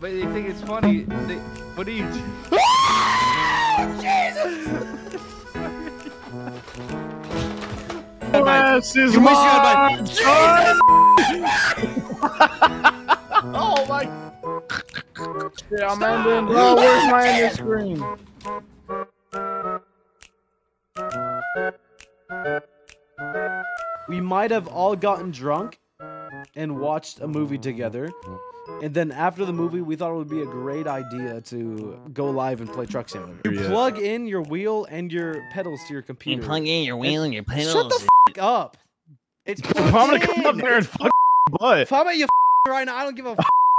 But they think it's funny. They, what do you do? Jesus! Bless his you wish you had my Jesus! Oh my! Shit, I'm ending. Bro, where's my end screen? We might have all gotten drunk and watched a movie together. And then after the movie, we thought it would be a great idea to go live and play Truck Simulator. You plug in your wheel and your pedals to your computer. You plug in your wheel and your pedals. Shut the f*** up. It's I'm going to come up there and fuck butt. If I'm at your f*** right now, I don't give a f***.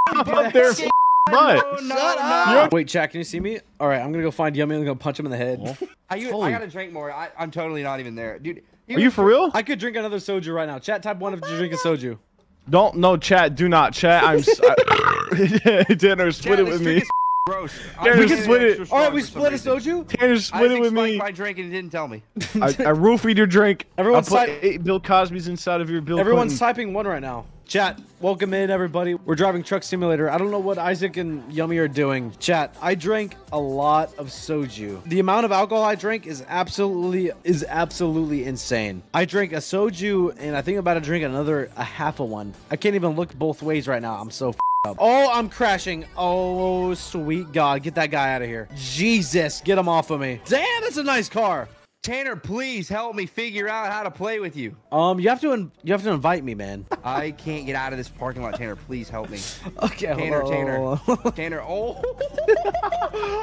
I'm up there and fuck butt. No, shut up. Wait, chat, can you see me? All right, I'm going to go find Yummy and I'm going to punch him in the head. I got to drink more. I'm totally not even there. Dude. Are you for real? I could drink another soju right now. Chat, type 1 if you drink a soju. Don't, no, chat, do not, chat. I'm Tanner, split it with me. Gross. Tanner, split it. All right, we split a soju? Tanner, split it with me. I drank and didn't tell me. I roofied your drink. Everyone's typing. Bill Cosby's inside of your Bill Everyone's Clinton. Typing one right now. Chat, welcome in, everybody. We're driving Truck Simulator. I don't know what Isaac and Yummy are doing. Chat, I drank a lot of soju. The amount of alcohol I drank is absolutely insane. I drank a soju, and I think I'm about to drink another half of one. I can't even look both ways right now. I'm so f***ed up. Oh, I'm crashing. Oh, sweet God. Get that guy out of here. Jesus, get him off of me. Damn, that's a nice car. Tanner, please help me figure out how to play with you. You have to invite me, man. I can't get out of this parking lot, Tanner. Please help me. Okay. Tanner, hello. Tanner. Oh,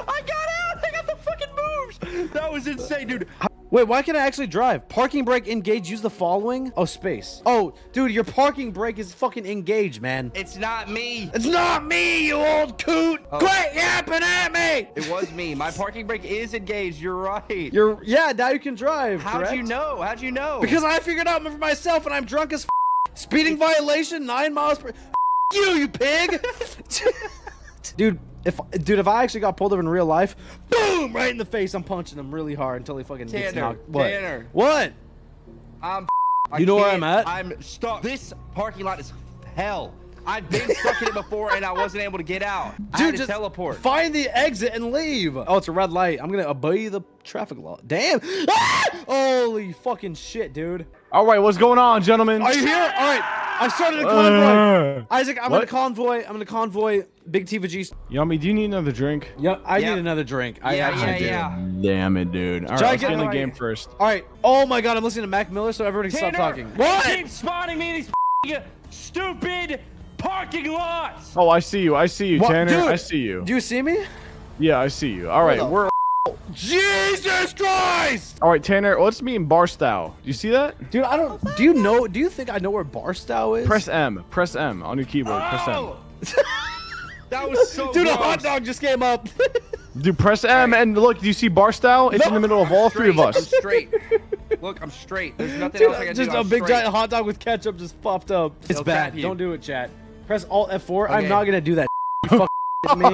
I got out. I got the fucking moves. That was insane, dude. Wait, why can't I actually drive? Parking brake engage. Use the following. Oh, space. Oh, dude, your parking brake is fucking engaged, man. It's not me. It's not me, you old coot. Oh. Quit yapping at me. It was me. My parking brake is engaged. You're right. You're yeah. Now you can drive. How'd you know? How'd you know? Because I figured out for myself, and I'm drunk as f***. Speeding violation, 9 miles per. F you, you pig. Dude. Dude, if I actually got pulled over in real life, boom, right in the face, I'm punching him really hard until he fucking gets knocked. What? Tanner. What? You know where I'm at? I'm stuck. This parking lot is hell. I've been stuck in it before, and I wasn't able to get out. Dude, I had to just teleport. Find the exit and leave. Oh, it's a red light. I'm going to obey the traffic law. Damn. Ah! Holy fucking shit, dude. All right, what's going on, gentlemen? Are you here? All right. I started a convoy. Isaac, I'm going to convoy. I'm going to convoy Big T for G's. Yummy, do you need another drink? Yeah, I need another drink. I actually do. Damn it, dude. All right, let's get in the game first. All right. Oh, my God. I'm listening to Mac Miller, so everybody stop talking. What? Keep spawning me in these stupid parking lots. Oh, I see you. I see you, what? Tanner. Dude, I see you. Do you see me? Yeah, I see you. All right. We're... Jesus Christ! All right, Tanner, let's meet in Barstow. Do you see that? Dude, I don't... Do you know... Do you think I know where Barstow is? Press M. Press M on your keyboard. Oh! Press M. That was so Dude, gross. A hot dog just came up. Dude, press M and look, do you see Barstow? It's in the middle of all three of us. I'm straight. Look, I'm straight. There's nothing else I can do. Just a big giant hot dog with ketchup just popped up. It's bad. Don't do it, chat. Press Alt F4. Okay. I'm not going to do that. You fucking me.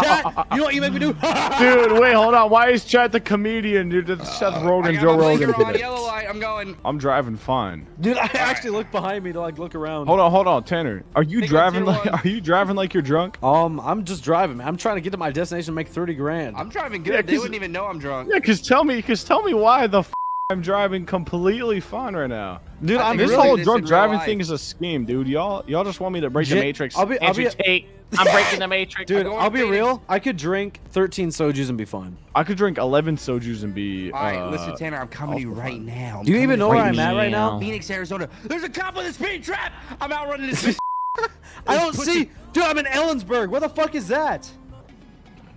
Chat, you know what you make me do? Dude, wait, hold on. Why is Chat the comedian, dude? That's Seth Rogen, Joe Rogan. I'm going. I'm driving fine. Dude, I actually look behind me to like look around. Hold on, Tanner. Are you driving like you're drunk? I'm just driving, man. I'm trying to get to my destination and make 30 grand. I'm driving good. Yeah, they wouldn't even know I'm drunk. Yeah, cause tell me why the f I'm driving completely fine right now. Dude, this whole drunk driving thing is a scheme, dude. Y'all just want me to break the matrix. I'm breaking the matrix. Dude, I'll be real. I could drink 13 sojus and be fine. I could drink 11 sojus and be. All right, listen, Tanner, I'm coming to you right now. Do you even know where I'm at right now? Phoenix, Arizona. There's a cop with a speed trap. I'm outrunning this. I don't see. Dude, I'm in Ellensburg. Where the fuck is that?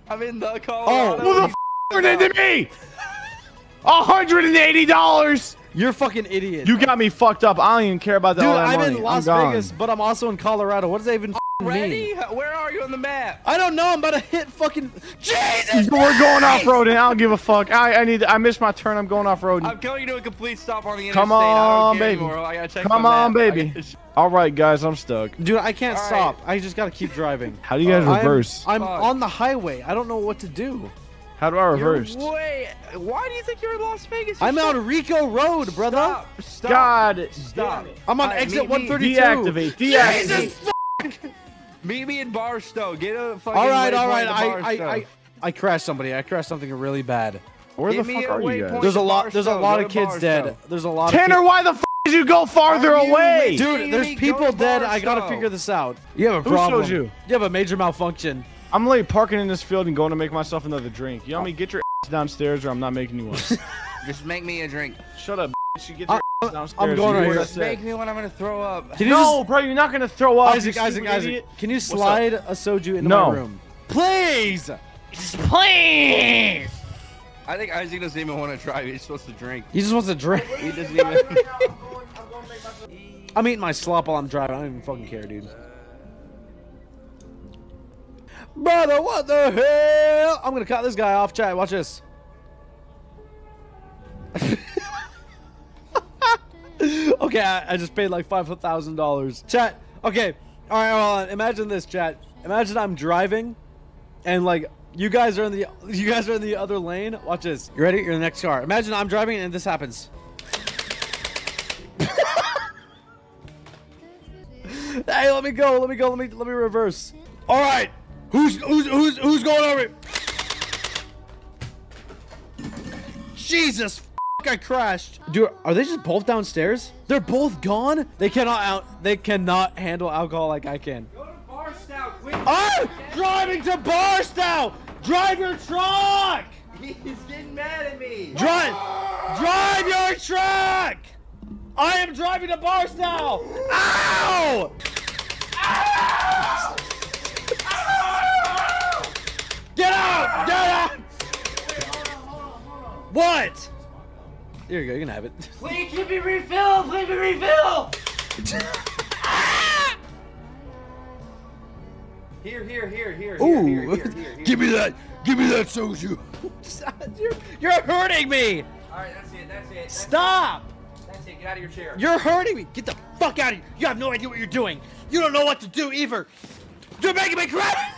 I'm in the Colorado. Oh, who the f*** did it to me? $180! You're a fucking idiot. You got me fucked up. I don't even care about that. Dude, I'm in Las Vegas, but I'm also in Colorado. What does that even mean? Where are you on the map? I don't know. I'm about to hit fucking... Jesus! We're going off-roading. I don't give a fuck. I missed my turn. I'm going off-roading. I'm telling you to a complete stop on the interstate. Come on, baby. I gotta check Come on, baby. All right, guys. I'm stuck. Dude, I can't stop. I just got to keep driving. How do you guys reverse? I'm on the highway. I don't know what to do. How do I reverse? Wait, why do you think you're in Las Vegas? I'm on Rico Road, brother. Stop. I'm on exit 132. Deactivate. Jesus, Meet me in Barstow. Get a fucking. All right, all right. I crashed somebody. I crashed something really bad. Where the fuck are you guys? There's a lot of kids dead. There's a lot. Tanner, why the fuck did you go farther away, dude? There's people dead. I gotta figure this out. You have a problem. Who showed you? You have a major malfunction. I'm late parking in this field and going to make myself another drink. You know me, get your ass downstairs or I'm not making you one. Just make me a drink. Shut up. You get your ass downstairs. I'm going right here. Just make me one. I'm gonna throw up. No, bro, you're not gonna throw up. Isaac, can you slide a soju into my room? Please, please. I think Isaac doesn't even want to drive. He's supposed to drink. He just wants to drink. He doesn't even. I'm eating my slop while I'm driving. I don't even fucking care, dude. Brother, what the hell? I'm gonna cut this guy off. Chat, watch this. Okay, I just paid like $5,000. Chat. Okay. All right. Hold on. Imagine this, chat. Imagine I'm driving, and like. You guys are in the other lane. Watch this. You ready? You're in the next car. Imagine I'm driving and this happens. Hey, let me go. Let me go. Let me reverse. All right. Who's going over it? Jesus, I crashed. Dude, are they just both downstairs? They're both gone. They cannot handle alcohol like I can. Go to Barstow, quick. Oh, driving to Barstow. Drive your truck! He's getting mad at me. Drive! Drive your truck! I am driving to Barstow! Ow! Ow! Ow! Get out! Get out! Wait, hold on. What? Here you go, you can have it. Please give me refill! Please give me refill! Here. Ooh, here. Give me that soju. You're hurting me. All right, that's it. Stop. That's it, get out of your chair. You're hurting me. Get the fuck out of here. You have no idea what you're doing. You don't know what to do either. You're making me cry.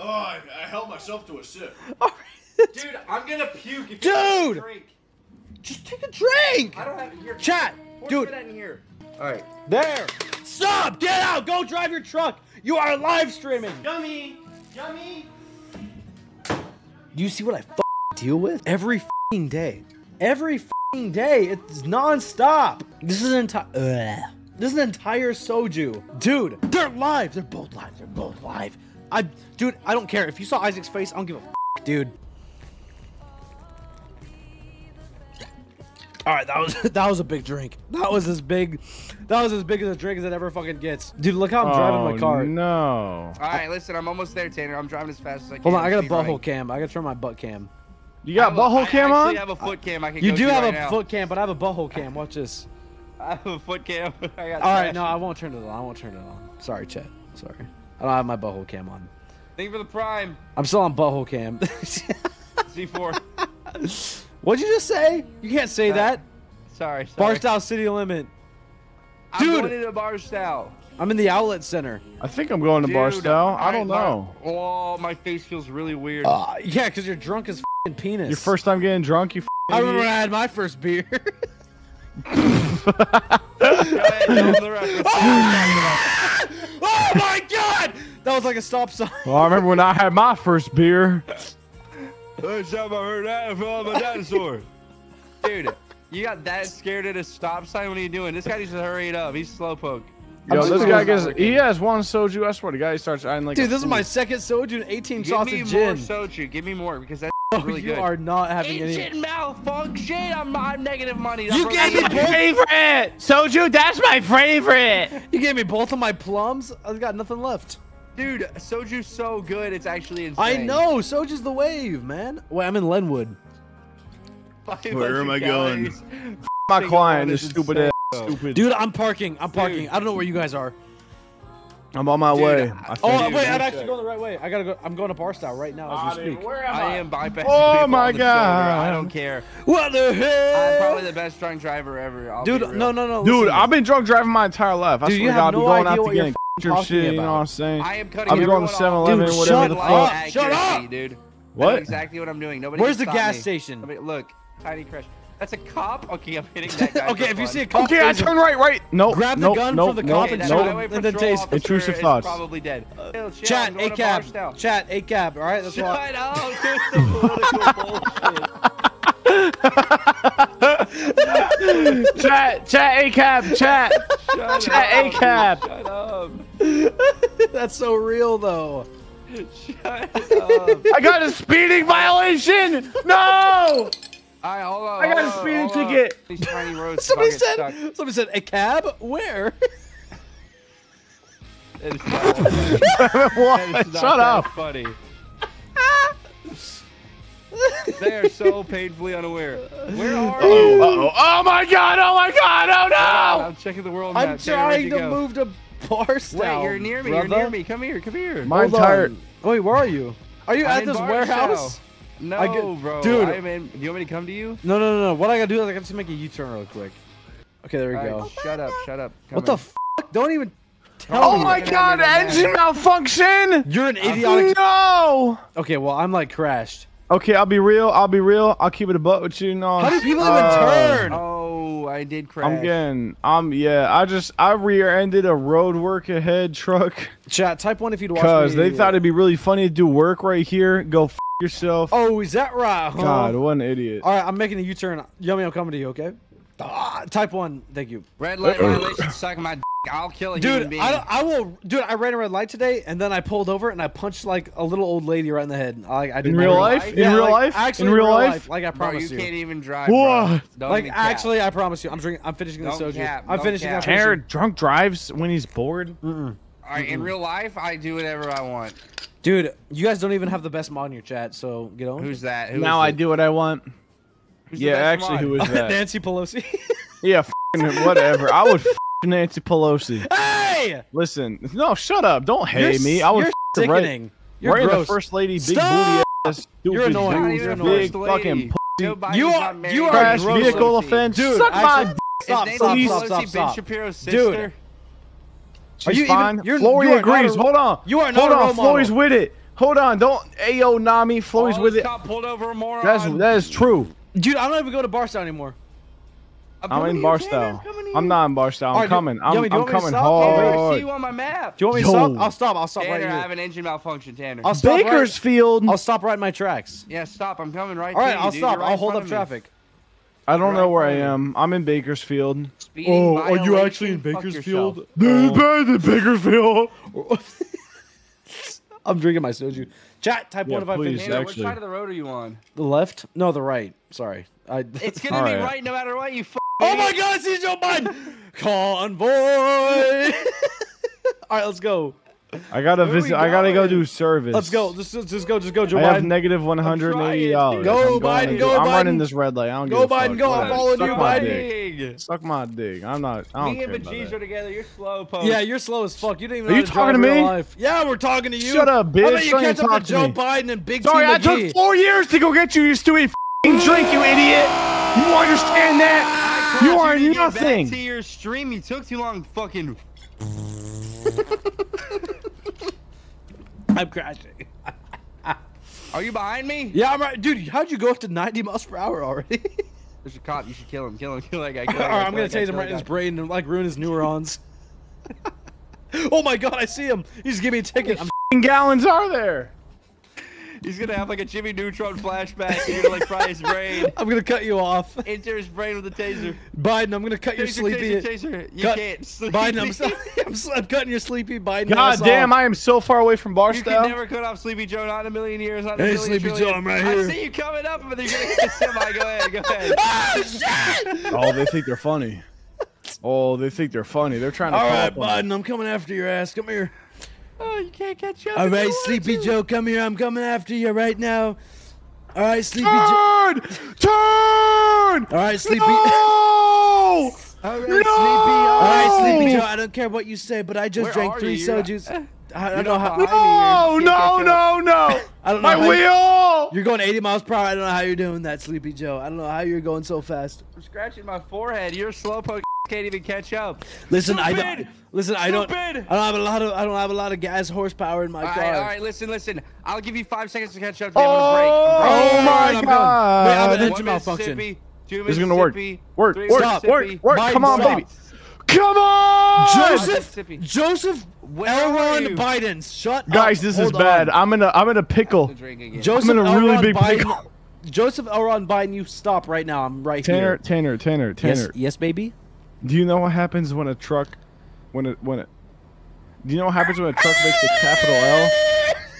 I held myself to a sip. Right. Dude, I'm going to puke if you don't drink. Just take a drink. I don't have your chat. Dude. That in here. All right. There. Stop! Get out! Go drive your truck! You are live streaming! Yummy! You see what I deal with? Every day. Every day. It's non-stop. This is an entire soju. Dude, they're live! They're both live. Dude, I don't care. If you saw Isaac's face, I don't give a dude. All right, that was a big drink. That was as big as a drink as it ever fucking gets. Dude, look how I'm driving my car. No. All right, listen, I'm almost there, Tanner. I'm driving as fast as I can. Hold on, I got a butthole cam. I got to turn my butt cam. You got butthole cam on? I actually have a foot cam. I can. You do have a foot cam, but I have a butthole cam. Watch this. I have a foot cam. I got. All right, no, I won't turn it on. Sorry, chat. Sorry, I don't have my butthole cam on. Thank you for the prime. I'm still on butthole cam. C4. What'd you just say? You can't say that. Sorry. Barstow City Limit. Dude. I'm going to Barstow. I'm in the outlet center. I think I'm going to Barstow. I don't know. Oh, my face feels really weird. Yeah, because you're drunk as f***ing penis. Your first time getting drunk, you f***ing idiot. I remember when I had my first beer. Oh, my God. That was like a stop sign. Well, I remember when I had my first beer. First time I heard that, I fell off a dinosaur. Dude, you got that scared at a stop sign? What are you doing? This guy needs to hurry it up. He's slowpoke. Yo, this guy he has one soju. I swear to God, he starts eyeing like. Dude, this is my second soju and 18 shots of gin. Give me more soju. Give me more because that's really good. You are not having any. Engine malfunction. I'm negative money. You gave me my favorite soju. That's my favorite. You gave me both of my plums. I've got nothing left. Dude, soju's so good, it's actually insane. I know, soju's the wave, man. Wait, I'm in Lenwood. Where am I going? F my client is stupid ass. Stupid. Dude, I'm parking. Dude. I don't know where you guys are. I'm on my way. Oh, wait, I'm actually going the right way. I gotta go. I'm going to Barstow right now as we speak. Where am I? I am bypassing oh my God. I don't care. What the hell? I'm probably the best drunk driver ever. Dude, no. Dude, listen. I've been drunk driving my entire life. I swear to God, I'm going out to get your shit, you know what I'm saying? I am cutting everyone off. I'm going to 7-Eleven, whatever the fuck. Shut up! Dude. What? That's exactly what I'm doing. Where's the gas station? Look, tiny crash. That's a cop? Okay, I'm hitting that guy. Okay, if you see a cop. Okay, I turn right. No, grab the gun from the cop and then taste intrusive thoughts. Probably dead. Chat, a cab. Chat, a cab. All right, that's all. Shut up. Here's the bullshit. Chat, a cab. Chat, a cab. Shut up. That's so real though. Shut up. I got a speeding violation. No. Right, hold on, I got a speeding ticket. These tiny roads somebody said a cab? Where? Shut up. Funny. They are so painfully unaware. Where are you? Uh-oh. Oh my god! Oh my god! Oh no! I'm checking the world map. I'm trying to move to Barstow. Wait, you're near me. Brother? You're near me. Come here. Come here. Mine's tired. Wait, where are you? Are you at this warehouse? No, bro. Dude, do you want me to come to you? No, no, no, no. What I gotta do is I gotta just make a U-turn real quick. Okay, there we go. Right, shut up, shut up. Come what the fuck? Don't even tell me. Oh my god, engine malfunction! You're an idiotic. No! Okay, well, I'm like crashed. Okay, I'll be real. I'll be real. I'll keep it a butt with you. No, how do people even turn? Oh, I did crash. I'm getting. I rear-ended a road work ahead truck. Chat, type 1 if you'd watch me. Cause they thought it'd be really funny to do work right here. Go f yourself. Oh, is that right? Huh? God, what an idiot. All right, I'm making a U-turn. Yummy, I'm coming to you. Okay. Ah, type 1. Thank you. Red light violation. Suck my. I'll kill a human being. Dude, I ran a red light today, and then I pulled over and I punched like a little old lady right in the head. In real life? Like I promise you. You can't even drive. What? Like actually, I promise you. I'm finishing the soju. I'm finishing that. Jared drunk drives when he's bored. All right, in real life, I do whatever I want. Dude, you guys don't even have the best mod in your chat, so get on. Who's that? Now I do what I want. Yeah, actually, who is that? Nancy Pelosi. Yeah, whatever. I would. Nancy Pelosi. Hey! Listen, no, shut up. Don't hate me. I was sickening. You're right gross. The first lady, big booty ass, stupid. You're annoying. You're big fucking pussy. You are crash vehicle offense. Dude, suck my dick. Stop. Ben Shapiro's sister. Dude, she's fine. Flory agrees. Hold on. You are not a role model. Flory's with it. Hold on. Don't Ayo Nami. Flory's with it. That is true. Dude, I don't even go to Barstow anymore. I'm in Barstow. I'm not in Barstow. I'm coming. I'm coming hard. I see you on my map. Do you want me to stop? I'll stop. I'll stop right here. I have an engine malfunction, Tanner. Bakersfield. I'll stop right in my tracks. Yeah, stop. I'm coming right. All right, I'll stop. I'll hold up traffic. I don't know where I am. I'm in Bakersfield. Oh, are you actually in Bakersfield? Bakersfield. I'm drinking my soju. Chat, type 1 if I finish. Which side of the road are you on? The left? No, the right. Sorry. It's gonna be right no matter what, you f. Oh my god, it's Joe Biden! Convoy! Alright, let's go. I gotta visit. I gotta go do service. Let's go. Just go, Joe Biden. I have negative $180. Go, Biden, go, Biden. I'm running this red light. I don't give a fuck. Go, Biden, go. I'm following you, Biden. Suck my dick. I'm not. I don't care about that. Me and Bajiz are together. You're slow, Pope. Yeah, you're slow as fuck. You didn't even. Are you talking to me? Yeah, we're talking to you. Shut up, bitch. I bet you catch up to Joe Biden and Big T McGee. Sorry, I took 4 years to go get you. You stupid drink, you idiot. You understand that? You are nothing. Back to your stream. You took too long. Fucking. I'm crashing. Are you behind me? Yeah, I'm right, dude. How'd you go up to 90 miles per hour already? There's a cop. You should kill him. Kill that guy. Kill that guy. I'm gonna tase him right in his brain and like ruin his neurons. Oh my god, I see him. He's giving me a ticket. How many gallons are there? He's gonna have like a Jimmy Neutron flashback. You're gonna like fry his brain. I'm gonna cut you off. Enter his brain with a taser. Biden, I'm gonna cut your sleepy. Taser. You can't sleep. Biden, I'm cutting your sleepy. Biden. God damn, I am so far away from Barstow. You can never cut off Sleepy Joe. Not in a million years. Not in a million trillion. Hey, Sleepy Joe, I'm right here. I see you coming up, but you're gonna get the semi. Go ahead, go ahead. Oh shit! Oh, they think they're funny. Oh, they think they're funny. They're trying to. All right, Biden, I'm coming after your ass. Come here. Oh, you can't catch up. All right, Sleepy Joe, come here. I'm coming after you right now. All right, Sleepy Joe. Turn! All right, Sleepy. No! All right, Sleepy Joe. I don't care what you say, but I just drank 3 sojus. I don't know how. No! I don't know. My wheel! You're going 80 miles per hour. I don't know how you're doing that, Sleepy Joe. I don't know how you're going so fast. I'm scratching my forehead. You're a slowpoke. Can't even catch up. Listen, stupid. I don't have a lot of gas horsepower in my car. All right, listen. I'll give you 5 seconds to catch up. Oh my god! Wait, I have an engine malfunction. This is gonna work. Work. Come on, baby. Come on, Joseph Elrond Biden. Shut up. Guys, this is bad. I'm in a pickle. Joseph Elrond Biden. I'm in a really big pickle. Joseph Elrond Biden, you stop right now. I'm right here. Tanner. Yes, baby. Do you know what happens when a truck, do you know what happens when a truck makes a capital L?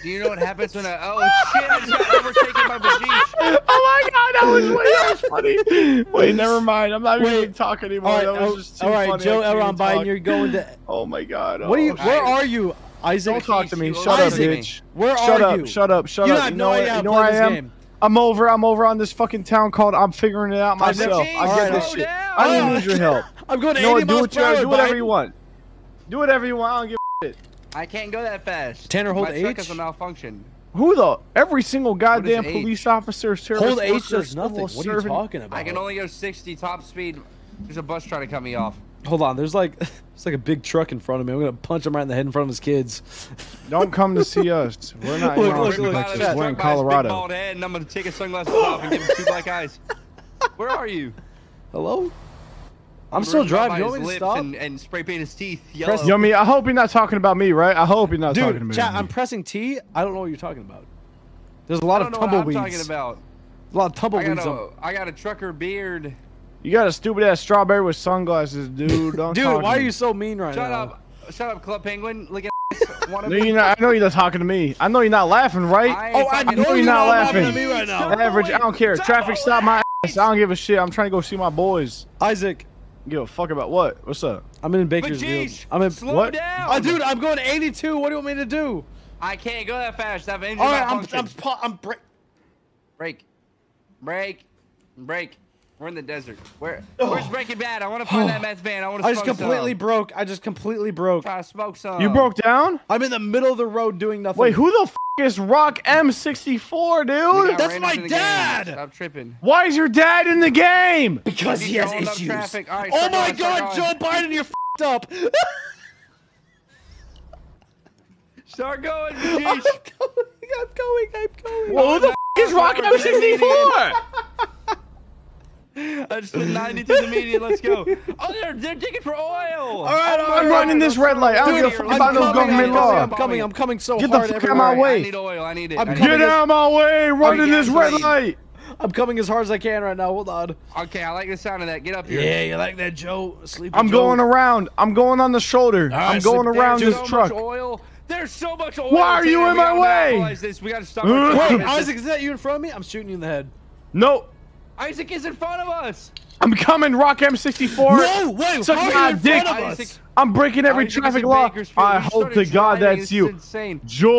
Do you know what happens when a oh shit, I just got overtaken by Bajish. Oh my god, that was funny. Wait, never mind. I'm not even talking anymore. All right, that was just too funny. All right, Joe Elrond Biden, you're going to. Oh my god. Oh, what are you? Where are you, Isaac? Don't talk to me. Shut up, bitch. Where are you? Shut up. You know where I am. I'm over on this fucking town called I'm figuring it out myself. I get this shit. I don't need your help. I'm going to 80 miles per hour. Do whatever you want. Do whatever you want. I don't give a shit. I can't go that fast. Tanner, hold H. My truck is a malfunction. Who the? Every single goddamn police officer, service worker, hold H does nothing. What are you talking about? I can only go 60 top speed. There's a bus trying to cut me off. Hold on. There's like, it's like a big truck in front of me. I'm gonna punch him right in the head in front of his kids. Don't come to see us. We're not look, we're in Colorado. Bald head, and I'm gonna take his sunglasses off and give him two black eyes. Where are you? Hello? I'm still driving. You want me to stop? And spray paint his teeth yellow. Yumi, I hope you're not talking about me, right? I hope you're not talking about me. Dude, chat, I'm pressing T. I don't know what you're talking about. There's a lot of tumbleweeds. I don't know what I'm talking about. There's a lot of tumbleweeds. I got a trucker beard. You got a stupid ass strawberry with sunglasses, dude. Don't dude, why are you so mean right now? Shut up, Club Penguin. Look at no, you're not, I know you're not talking to me. I know you're not laughing, right? I know you're not laughing to me right now. Average, I don't care. Traffic stop my ass. I don't give a shit. I'm trying to go see my boys. Isaac, give a fuck about what? What's up? I'm in Bakersfield. I'm in slow down. Oh, dude, I'm going 82. What do you want me to do? I can't go that fast. I've injured my function. Break. We're in the desert. Where's Breaking Bad? I want to find that meth van. I want to. I just completely broke. Try to smoke some. You broke down? I'm in the middle of the road doing nothing. Wait, who the f is Rock M64, dude? That's my dad. Stop tripping. Why is your dad in the game? Because he has issues. Right, oh my God, Joe Biden, you're f***ed up. Start going, bitch. I'm going. Well, who the f is Rock M64? I just put 90 to the media. Let's go. Oh, they're digging for oil. All right, I'm running this red light. I don't give a fuck about no government law. I'm coming so hard. Get the fuck out my way. I need oil. I need it. Get out of my way. Running this red light. I'm coming as hard as I can right now. Hold on. Okay, I like the sound of that. Get up here. Yeah, you like that, Joe? I'm going around. I'm going on the shoulder. I'm going around this truck. There's so much oil. Why are you in my way? We got to stop. Wait, Isaac, is that you in front of me? I'm shooting you in the head. Nope. Isaac is in front of us. I'm coming, Rock M64. No, wait, suck my dick. I'm breaking every traffic law. I hope to God that's you, insane. Joe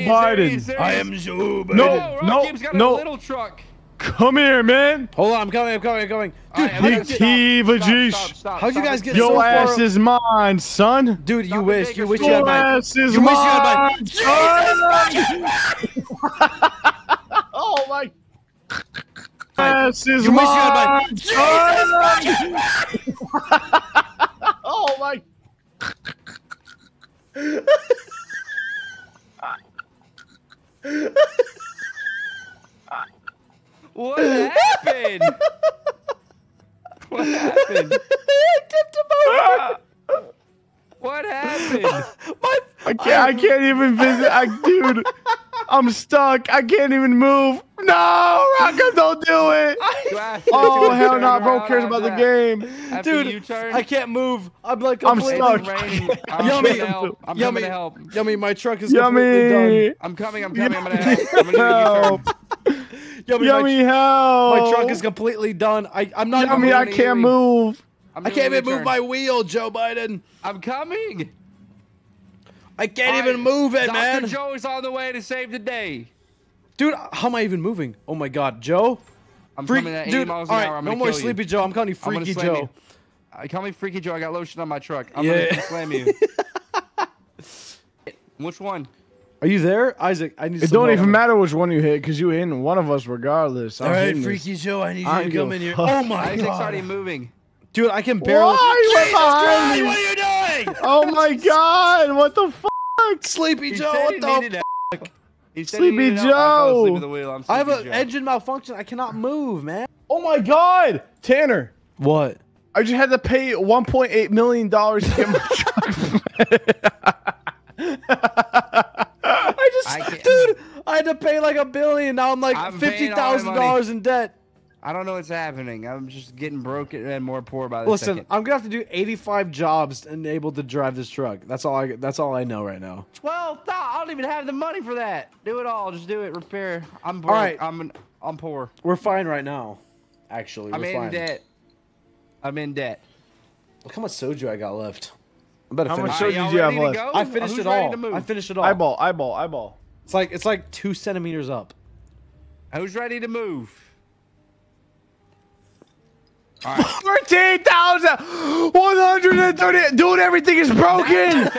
Biden. I am Joe Biden. No, Rock M's got a little truck. Come here, man. Hold on, I'm coming. Dude, stop. How'd you guys get so far? Your ass is mine, son. Dude, you wish. You wish you had mine. Your ass is mine. Oh my. This is my oh my. What happened? I tipped him over. What happened? I can't even visit. Dude, I'm stuck. I can't even move. No, Rocco, don't do it. Oh, hell no, bro cares about the game. Dude, I can't move. I'm like, I'm stuck. Yummy, my truck is completely done. I'm coming. I'm gonna help. Yummy, help. My truck is completely done. I'm not. Yummy, I can't move. I can't even move my wheel, Joe Biden. I'm coming. I can't even move it, man. Dr. Joe is on the way to save the day. Dude, how am I even moving? Oh my God, Joe! I'm coming at 80 miles an hour. I'm gonna kill you. No more sleepy Joe. I'm calling you Freaky Joe. Call me Freaky Joe. I got lotion on my truck. I'm gonna slam you. Which one? Are you there, Isaac? I need. It don't even matter which one you hit, cause you hit one of us regardless. All right, Freaky Joe, I need you to come in here. Oh my God! Isaac's already moving. Dude, I can barely. Why you behind me? What are you doing? Oh my God! What the fuck? Sleepy Joe, what the fuck? Sleepy Joe! I have an engine malfunction. I cannot move, man. Oh my God, Tanner. What? I just had to pay $1.8 million to get my truck. Dude, I had to pay like $1 billion. Now I'm like $50,000 in debt. I don't know what's happening. I'm just getting broken and more poor by the second. Listen, I'm gonna have to do 85 jobs to enable to drive this truck. That's all I know right now. I don't even have the money for that. Do it all. Just do it. Repair. I'm broke. All right. I'm poor. We're fine right now. Actually, I'm in debt. Look how much soju I got left. How much soju do you have left? I finished it all. I finished it all. Eyeball. It's like 2 centimeters up. Who's ready to move? All right. 14,130. Dude, everything is broken.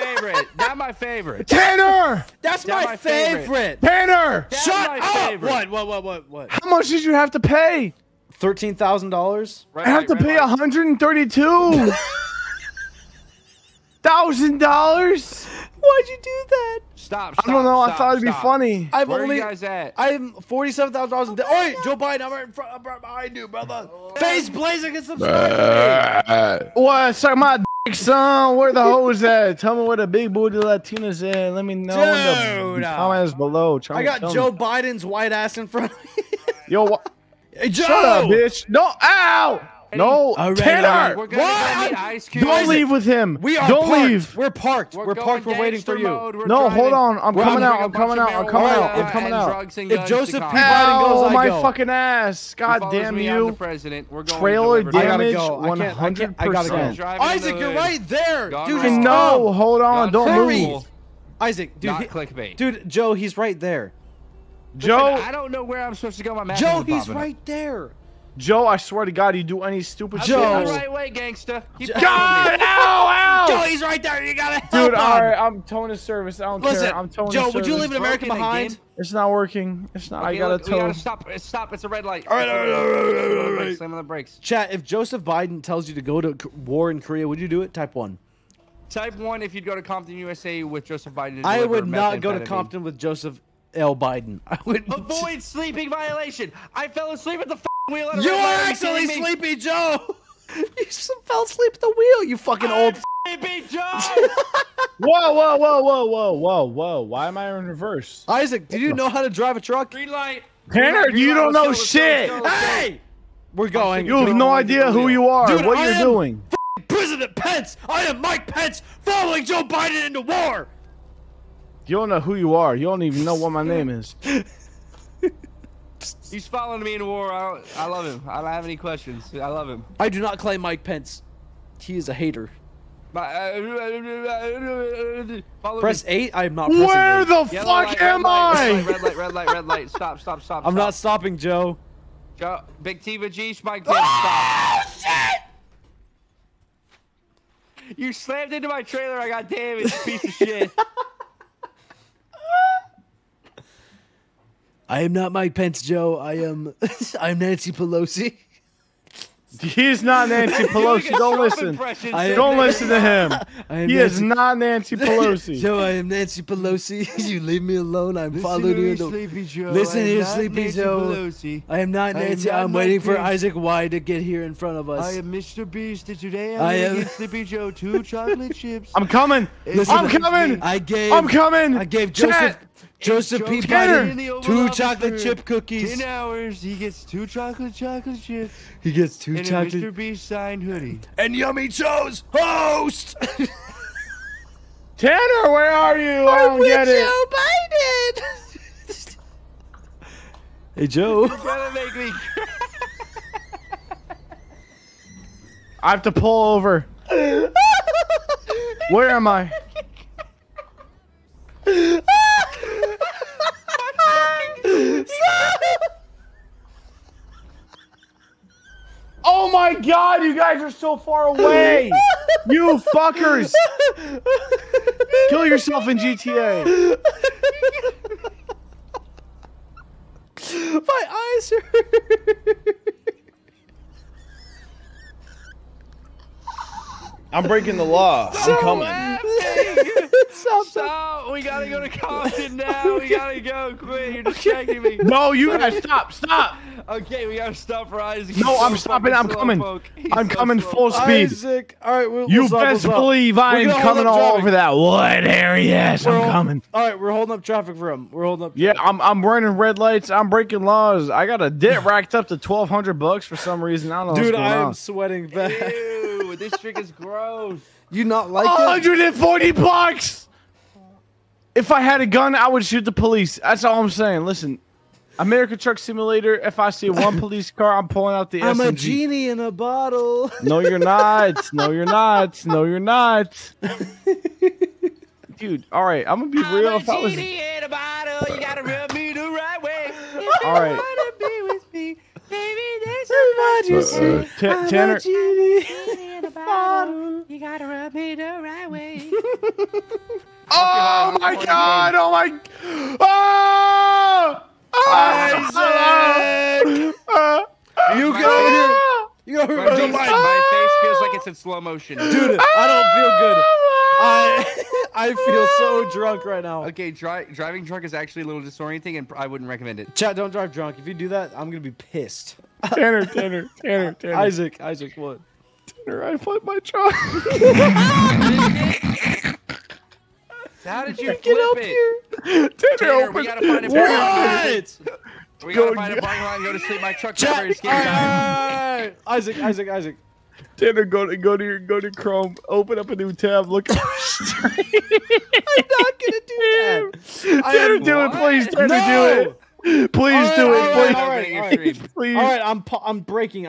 Not my favorite. Tanner. That's my favorite. Tanner. Shut up. What? How much did you have to pay? $13,000. I have to pay $132,000. Why'd you do that? Stop. I don't know. I thought it'd be funny. Where are you guys at? I'm $47,000 in debt. Oh, wait, Joe Biden, I'm right behind you, brother. Face blazing and subscribe. What? Suck my dick, son. Where the hoes at? Tell me where the big booty Latina's at. Let me know in the comments below. I got Joe Biden's white ass in front of me. Yo, what? Hey, Joe! Shut up, bitch. No, ow! No, right, Tanner! Right. Don't leave with him. Don't leave. We're parked. We're parked. We're waiting for you. No, hold on. I'm coming out. If Joseph P. Biden goes, I go. My fucking ass. God damn you. Trailer damage 100%. I gotta go. Isaac, you're right there. Dude, no, hold on. Don't move. Isaac, dude. Not clickbait. Dude, Joe, he's right there. Joe. I don't know where I'm supposed to go. My Joe, he's right there. Joe, I swear to God, you do any stupid shit. Joe, the right way, gangsta. God, ow! Joe, he's right there. You gotta help him. Dude, all right, I'm towing his service. I don't care. I'm towing his service. Joe, would you leave an American behind? It's not working. It's not. Okay, I gotta tow. Stop. It's a red light. All right. Slam on the brakes. Chat, if Joseph Biden tells you to go to war in Korea, would you do it? Type 1. Type 1 if you'd go to Compton, USA, with Joseph Biden. I would not go to Compton with Joseph L. Biden. I would avoid sleeping violation. I fell asleep at the. You are actually sleepy, Joe. You fell asleep at the wheel. You fucking old sleepy Joe. Whoa! Why am I in reverse? Isaac, do you know how to drive a truck? Green light. Tanner, you don't know shit. Hey, we're going. You have no idea who you are, dude, what you're doing. President Pence. I am Mike Pence, following Joe Biden into war. You don't know who you are. You don't even know what my name is. He's following me in war. I love him. I don't have any questions. I love him. I do not claim Mike Pence. He is a hater. Press 8. I'm not pressing. Where the fuck am I? Red light. Stop. I'm not stopping, Joe. Big Tiva G. Mike Pence. Stop. Shit! You slammed into my trailer. I got damaged. Piece of shit. I am not Mike Pence, Joe. I'm Nancy Pelosi. He's not Nancy Pelosi. Don't listen. Don't listen to him. He is not Nancy Pelosi. Joe, I am Nancy Pelosi. You leave me alone. I'm following you. Listen here, Sleepy Joe. I am not Nancy. I'm waiting for Isaac Y to get here in front of us. I am Mr. Beast, and today I'm giving Sleepy Joe 2 chocolate chips. I'm coming. I'm coming. I gave Joseph. Joseph P. Biden, 2 chocolate chip cookies. 10 hours, he gets 2 chocolate chips. He gets 2 chocolate. And a Mr. Beast signed hoodie. And Yummy Joe's host. Tanner, where are you? I don't get it. Joe Biden. Hey Joe. You're trying to make me. I have to pull over. Where am I? Oh my God, you guys are so far away. You fuckers. Kill yourself in GTA. My eyes hurt. I'm breaking the law. I'm coming. happening? Stop! We gotta go to Compton now. We gotta go. Quit! You're distracting me. No, you guys stop! Stop! Okay, we gotta stop for Isaac. No, I'm stopping. I'm coming. I'm coming full speed. Isaac, all right. You best believe I am coming all over that wood area. Yes, I'm coming. All right, we're holding up traffic for him. We're holding up. Yeah, I'm running red lights. I'm breaking laws. I got a debt racked up to $1,200 for some reason. I don't know. Dude, I am sweating bad. Ew, this trick is gross. You not like it? $140. If I had a gun, I would shoot the police. That's all I'm saying. Listen, American Truck Simulator, if I see one police car, I'm pulling out the SMG. I'm a genie in a bottle. No, you're not. No, you're not. No, you're not. Dude, all right, I'm going to be real. If I was a genie in a bottle. You got to rub me the right way. If all right. want to be with me, baby, there's a Tanner. You got to rub me the right way. Oh my God! Oh my! Oh! Isaac! You go! You go! My face feels like it's in slow motion, dude. I don't feel good. I feel so drunk right now. Okay, driving drunk is actually a little disorienting, and I wouldn't recommend it. Chat, don't drive drunk. If you do that, I'm gonna be pissed. Tanner. Isaac, what? Tanner, I flipped my truck. How did you flip it? Tanner, we gotta find a parking lot. We gotta find a parking lot and go to sleep. My truck driver is getting out. Isaac. Tanner, go to Chrome. Open up a new tab. Look. I'm not gonna do that. Tanner, do it, please. Tanner, do it. Please do it, please. All right. All right, I'm breaking.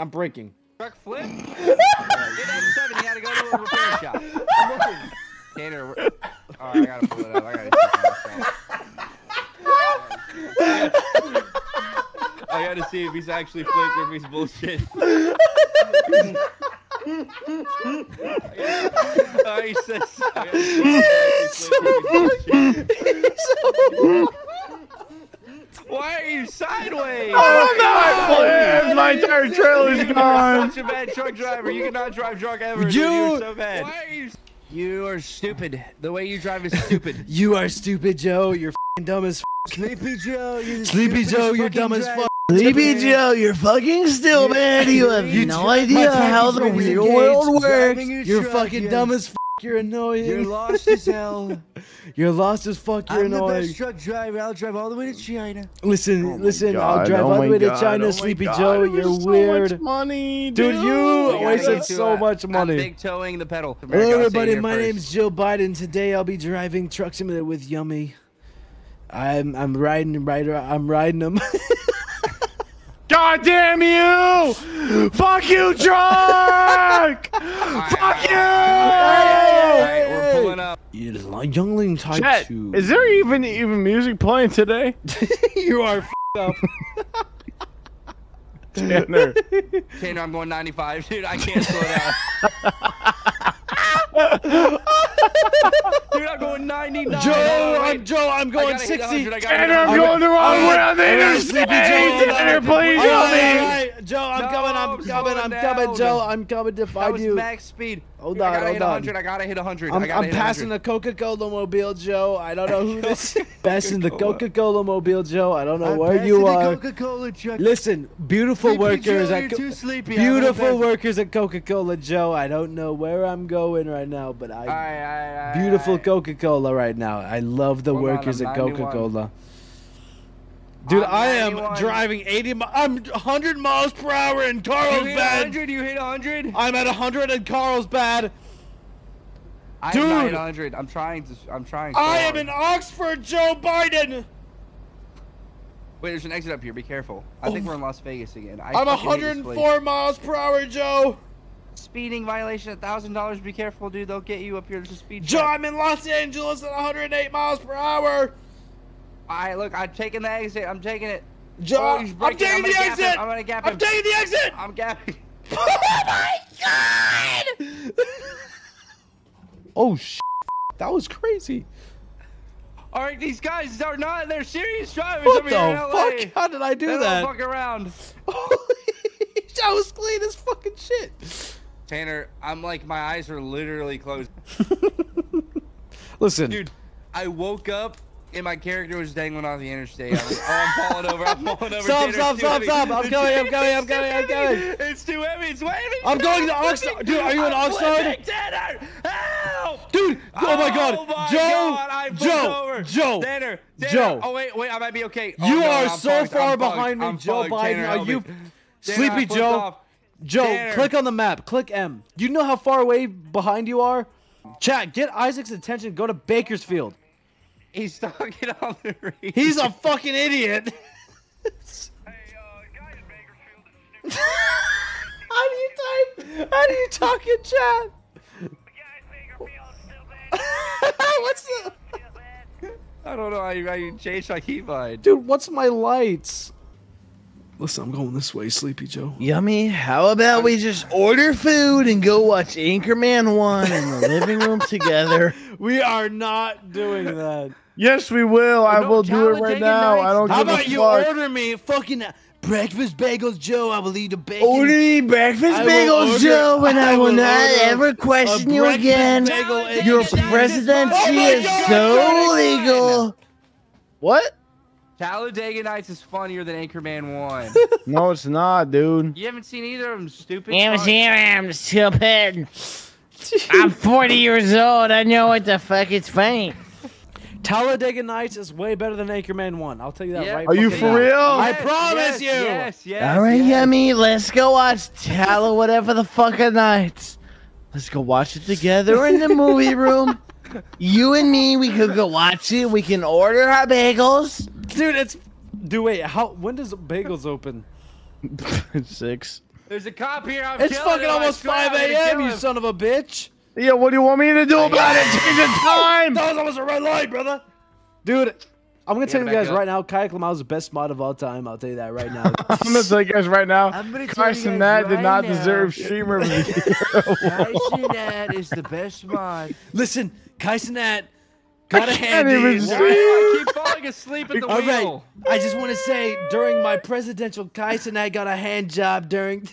Truck flip. You had to go to a repair shop. I'm looking. Tanner, oh, I gotta pull it up. I gotta see if he's actually flipped or if he's bullshit. He says, why are you sideways? I don't know. My entire trailer's gone. You're such a bad truck driver. You cannot drive drunk ever. You're so bad. Why are you? You are stupid. The way you drive is stupid. You are stupid, Joe. You're f***ing dumb as f***. Sleepy Joe. You're dumb as f***. Sleepy Joe, you're fucking stupid. You have no idea how the real world works. You're fucking dumb as f***. You're annoying. You're lost as hell. You're lost as fuck. You're annoying. I'm the best truck driver. I'll drive all the way to China. Listen. I'll drive all the way to China. Sleepy Joe, you're weird. So much money, dude, you wasted so much money. I'm big toeing the pedal. Hello, everybody. My name's Joe Biden. Today I'll be driving Truck Simulator with Yummy. I'm riding him. God damn you! Fuck you, drunk! Fuck you! Hey, we're pulling up. It is like Youngling Type Chat, 2. Is there even music playing today? You are f***ed up. Tanner, I'm going 95, dude. I can't slow down. Dude, I'm going 99. Joe, I'm going 60. Tanner, I'm going the wrong way on the interstate. Tanner, please help me. Joe, I'm coming, Joe. I'm coming to find you. That was max speed. Hold on, hold on. I gotta hit 100. I'm passing the Coca-Cola mobile, Joe. I don't know who this is. Passing the Coca-Cola mobile, Joe. I don't know where you are. Listen, beautiful workers at Coca-Cola, Joe. I don't know where I'm going right now, but I beautiful Coca-Cola right now. I love the workers at Coca-Cola. Dude, I am driving 80 miles. I'm 100 miles per hour in Carlsbad. You hit 100? I'm at 100 in Carlsbad. Dude, I'm not at 100. I'm trying. I am in Oxford, Joe Biden. Wait, there's an exit up here. Be careful. I think we're in Las Vegas again. I'm 104 miles per hour, Joe. Speeding violation, $1,000. Be careful, dude. They'll get you up here to speed. Joe, I'm in Los Angeles at 108 miles per hour. Alright, look, I'm taking the exit. I'm taking it. Joe, I'm taking the exit. I'm gonna gap him. I'm taking the exit. I'm gapping. Oh my God! Oh shit! That was crazy. All right, these guys are not. They're serious drivers over here in LA. What the fuck? How did I do that? They don't fuck around. That was clean as fucking shit. Tanner, I'm like my eyes are literally closed. Listen. Dude, I woke up and my character was dangling off the interstate. I was like, oh, I'm falling over. I'm falling over. Stop, stop, stop, stop. I'm going. It's too heavy. It's way heavy. I'm going to Oxnard. Dude, are you in Oxnard? Help! Dude. Oh, my God. Joe. Tanner. Oh, wait. I might be okay. Oh, you are so far behind me, Joe Biden. Are you sleepy, Joe? Joe, click on the map. Click M. Do you know how far away behind you are? Chat, get Isaac's attention. Go to Bakersfield. He's talking on the radio. He's a fucking idiot. Hey, guy in Bakersfield is stupid. How do you talk in chat? The guy in Bakersfield still what's the... I don't know how you change like he might. Dude, what's my lights? Listen, I'm going this way, Sleepy Joe. Yummy, how about we just order food and go watch Anchorman 1 in the living room together? We are not doing that. Yes, we will. I will do it right now. I don't give a fuck. How about you order me fucking breakfast bagels, Joe? I will eat a bagel. Order me breakfast bagels, Joe, and I will not ever question you again. Your presidency is so legal. What? Talladega Nights is funnier than Anchorman 1. No, it's not, dude. You haven't seen either of them, stupid. You haven't seen them, stupid. I'm 40 years old. I know what the fuck it's funny. Talladega Nights is way better than Anchorman 1. I'll tell you that right now. Are you for real? I promise you. Yes. All right, Yummy. Let's go watch Talladega whatever the fuck a nights. Let's go watch it together in the movie room. You and me, we could go watch it. We can order our bagels. Dude, it's... Dude, wait. When does bagels open? 6. There's a cop here. It's fucking almost 5 a.m., you son of a bitch. Yeah, what do you want me to do about it? Change the time. That was almost a red light, brother. Dude, I'm going to tell you guys right now, Kayak Lamau is the best mod of all time. I'll tell you that right now. I'm going to tell you guys right now, Carson Nat did not deserve streamer of the year. Carson Nat is the best mod. Listen, Carson Nat... Got a hand in. I keep falling asleep at the wheel. Right. I just want to say, during my presidential, Kaisen, I got a hand job during.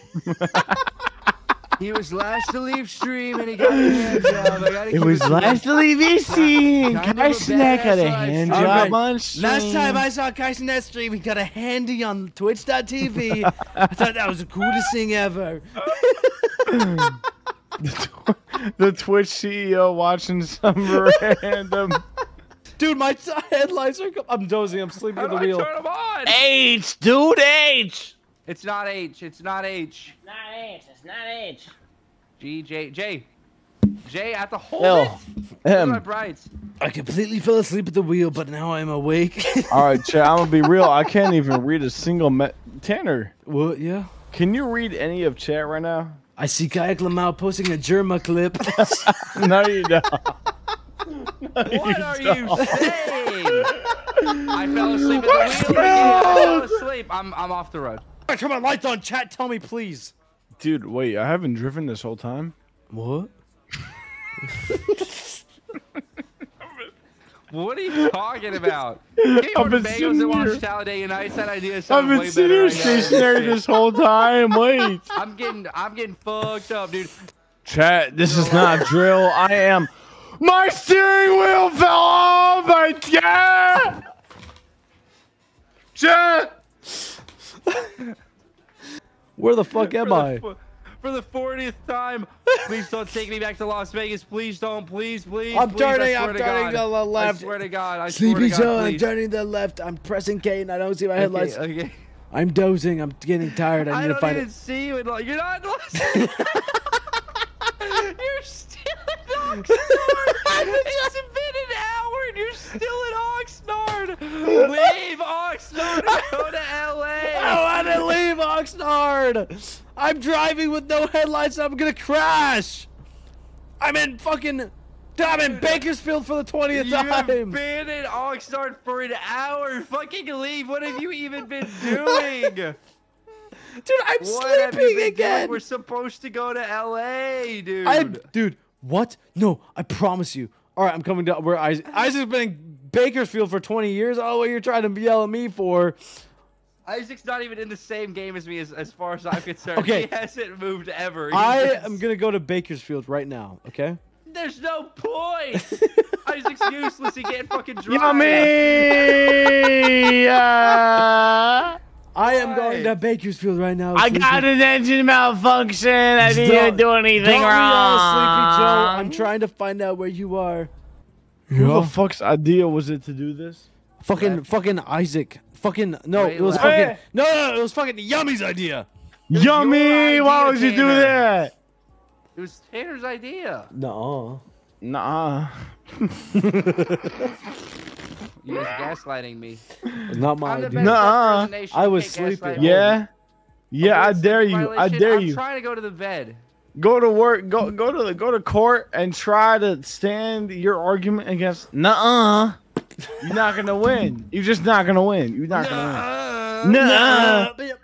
He was last to leave stream and he got a hand job. It was last to leave EC. Kaisen, I got a hand job on stream. Last time I saw Kaisen that stream, he got a handy on Twitch.tv. I thought that was the coolest thing ever. The Twitch CEO watching some random. Dude, my headlights are. I'm dozing. I'm sleeping at the wheel. Turn them on. H, dude, H. It's not H. It's not H. Not H. It's not H. G, J. I have to hold it. My brides. I completely fell asleep at the wheel, but now I'm awake. All right, Chad. I'm gonna be real. I can't even read a single. Tanner. What? Yeah. Can you read any of chat right now? I see Kayak Lamau posting a Germa clip. No, you don't. What are you saying? I fell asleep at the wheel. I fell asleep. I'm off the road. Come on, lights on, chat. Tell me, please. Dude, wait. I haven't driven this whole time. What? What are you talking about? I've been sitting here stationary this whole time. Wait, I'm getting fucked up, dude. Chat, this is not drill. I am. My steering wheel fell off. Chat. Where the fuck am I? For the 40th time, please don't take me back to Las Vegas. Please don't, please. I'm turning to the left. I swear to God, I swear to God, Sleepy Joe, I'm turning to the left. I'm pressing K and I don't see my headlights. Okay. I'm dozing. I'm getting tired. I need to find it. I don't even see you. You're not listening. You're still in Oxnard. It's been an hour and you're still in Oxnard. Leave Oxnard and go to L.A. I want to leave Oxnard. I'm driving with no headlights. I'm going to crash. I'm in fucking... I'm in Bakersfield for the 20th time. You've been in Oxnard for an hour. Fucking leave. What have you even been doing? Dude, I'm sleeping again. We're supposed to go to LA, dude. Dude, what? No, I promise you. All right, I'm coming down. Where Isaac's been in Bakersfield for 20 years. Oh, what you're trying to yell at me for? Isaac's not even in the same game as me, as far as I'm concerned. Okay. He hasn't moved ever. I am gonna go to Bakersfield right now. Okay. There's no point. Isaac It's useless. You're getting fucking dry. Yummy! I am going to Bakersfield right now. I got an engine malfunction. I didn't do anything wrong. Sleepy Joe. I'm trying to find out where you are. Yeah. Who the fuck's idea was it to do this? Fucking Isaac. Fucking no, it was fucking no, it was fucking Yummy's idea. Yummy, why would you do that? It was Tanner's idea. No. Nah. You was gaslighting me. Not my idea. Nah. I was sleeping. Yeah. Yeah, I dare you. I dare you. I'm trying to go to the bed. Go to work. Go to court and try to stand your argument against. Nuh-uh. You're not gonna win. You're just not gonna win. You're not gonna win. Nuh-uh.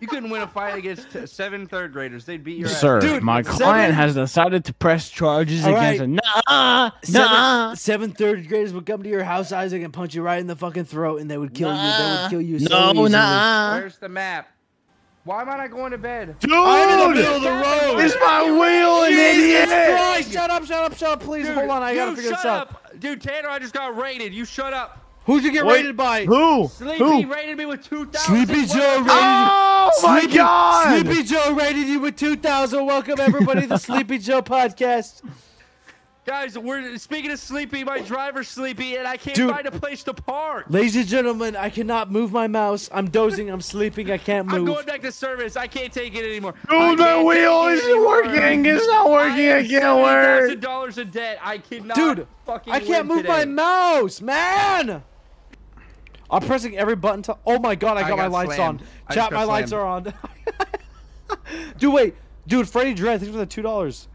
You couldn't win a fight against 7 third graders. They'd beat your ass. Sir, dude, my client has decided to press charges against a seven third graders would come to your house, Isaac, and punch you right in the fucking throat, and they would kill you. They would kill you. Where's the map? Why am I not going to bed? Dude! I'm in the middle of the road! It's my wheel, idiot! Christ! Shut up, please. Dude, hold on, I gotta figure this out. Dude, Tanner, I just got raided. You shut up. Who'd you get raided by? Who? Sleepy raided me with 2,000. Sleepy Joe raided you. Oh my God! Sleepy Joe raided you with 2,000. Welcome, everybody, to the Sleepy Joe podcast. Guys, we're speaking of Sleepy. My driver's sleepy, and I can't find a place to park. Ladies and gentlemen, I cannot move my mouse. I'm dozing. I'm sleeping. I can't move. I'm going back to service. I can't take it anymore. Dude, the wheel isn't working. It's not working. I can't work. $1,000 in debt. I cannot. Dude, fucking I can't move my mouse, man. I'm pressing every button to. Oh my God! I got my lights on. Chat, my lights are on. Dude, wait, dude, Freddy Dredd, thanks for the $2.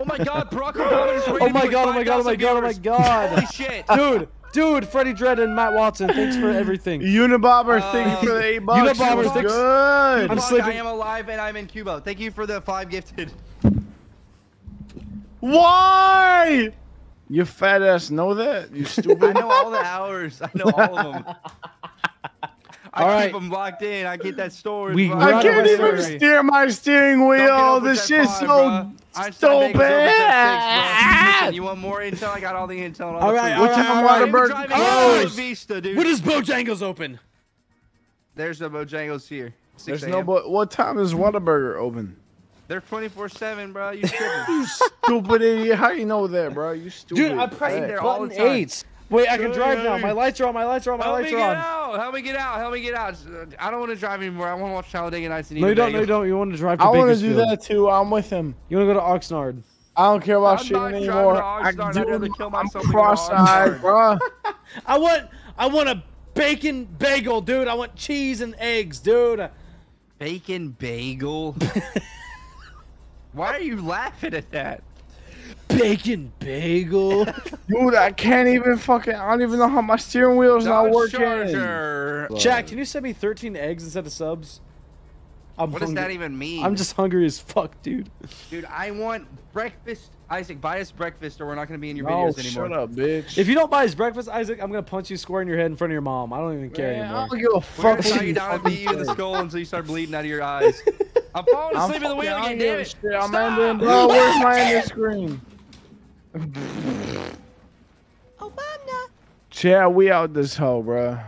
Oh my God, Brock Obama is raiding oh my God. Holy shit. Dude, Freddy Dredd and Matt Watson, thanks for everything. Unibobber, thank you for the $8. Unibobber, thanks. Good. I'm sleeping. I am alive and I'm in Cuba. Thank you for the 5 gifted. Why? You fat ass know that? You stupid. I know all the hours. I know all of them. I keep them locked in. I get that storage. I can't even steer my steering wheel. This shit's so bad. You want more intel? I got all the intel. All right. What time Waterberg closed? Vista, dude. What is Bojangles open? There's no Bojangles here. There's no. What time is Whataburger open? They're 24/7, bro. You stupid. You stupid idiot. How you know that, bro? You stupid. Dude, I played there all the time. Wait, I can drive now. My lights are on. My lights are on. Help me get out. I don't want to drive anymore. I want to watch Talladega Nights and Eat. No, you don't. You want to drive to Bakersfield. I want to do that too. I'm with him. You want to go to Oxnard. I don't care about shit anymore. I'm cross-eyed, bro. I want a bacon bagel, dude. I want cheese and eggs, dude. Bacon bagel? Why are you laughing at that? Bacon bagel, dude. I can't even fucking. I don't even know how my steering wheel's not working. Jack, can you send me 13 eggs instead of subs? What does that even mean? I'm just hungry as fuck, dude. Dude, I want breakfast. Isaac, buy us breakfast, or we're not gonna be in your videos anymore. Shut up, bitch. If you don't buy us breakfast, Isaac, I'm gonna punch you square in your head in front of your mom. I don't even care anymore. I don't give a fuck. We're gonna tie you down and beat you in the skull until you start bleeding out of your eyes. I'm falling asleep in the wheel again, damn it. I'm ending, bro. Where's my end screen? Obama. Chat, we out this hoe, bro.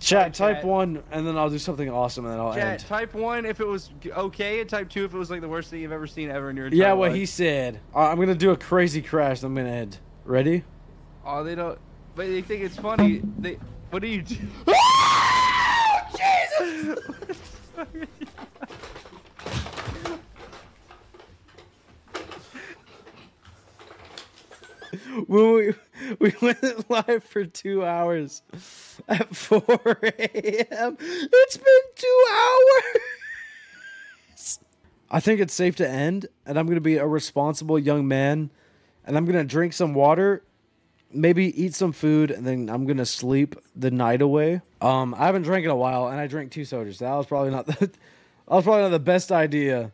Chat, type 1, and then I'll do something awesome, and then I'll end. Type 1 if it was okay, and type 2 if it was like the worst thing you've ever seen ever in your entire life. Yeah, what he said. I'm gonna do a crazy crash. I'm gonna end. Ready? Oh, they don't. But they think it's funny. They. What do you do? Oh, Jesus! When we went live for 2 hours at 4 a.m. It's been 2 hours. I think it's safe to end, and I'm going to be a responsible young man, and I'm going to drink some water, maybe eat some food, and then I'm going to sleep the night away. I haven't drank in a while, and I drank 2 sodas. That was probably not the best idea.